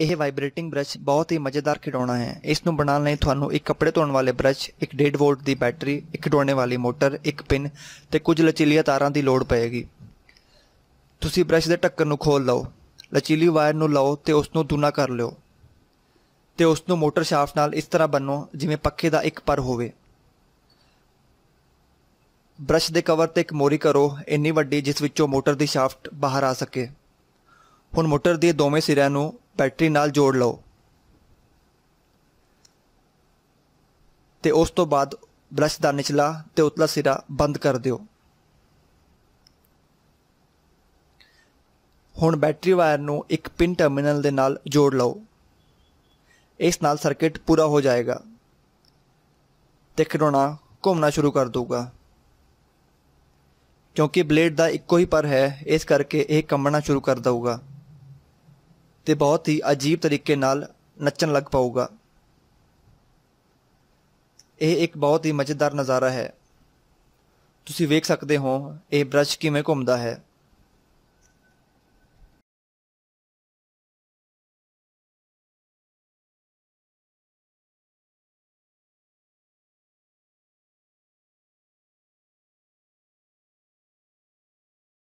यह vibrating brush बहुत ही मज़ेदार खिडौना है। इस नू बनाने लई तुहानू एक कपड़े धोने वाले ब्रश, एक 1.5 वोल्ट की बैटरी, एक खिडौने वाली मोटर, एक पिन ते कुछ लचीलियां तारां की लोड़ पएगी। तुसी ब्रश दे ढक्कन नू खोल लो, लचीली वायर नू लो ते उसनू दूना कर लो ते उसनू मोटर शाफ्ट नाल इस तरह बन्नो जिवें पक्खे दा एक पर होवे। ब्रश दे कवर ते एक मोरी करो इन्नी वड्डी जिस विचों मोटर दी शाफ्ट बाहर आ सके। हुण मोटर दे दोवें सिरियां नू बैटरी नाल जोड़ लो ते उस तो बाद ब्रश दा निचला ते उतला सिरा बंद कर दिओ। हुण बैटरी वायर नू एक पिन टर्मिनल दे नाल जोड़ लो। इस नाल सर्किट पूरा हो जाएगा ते खिडौना घूमना शुरू कर दूगा। क्योंकि ब्लेड दा इक्को ही पर है इस करके यह कंबना शुरू कर दूगा ते बहुत ही अजीब तरीके नाल नचन लग पाऊगा। यह एक बहुत ही मज़ेदार नज़ारा है। तुसी वेख सकते हो यह ब्रश किवें घूमदा है।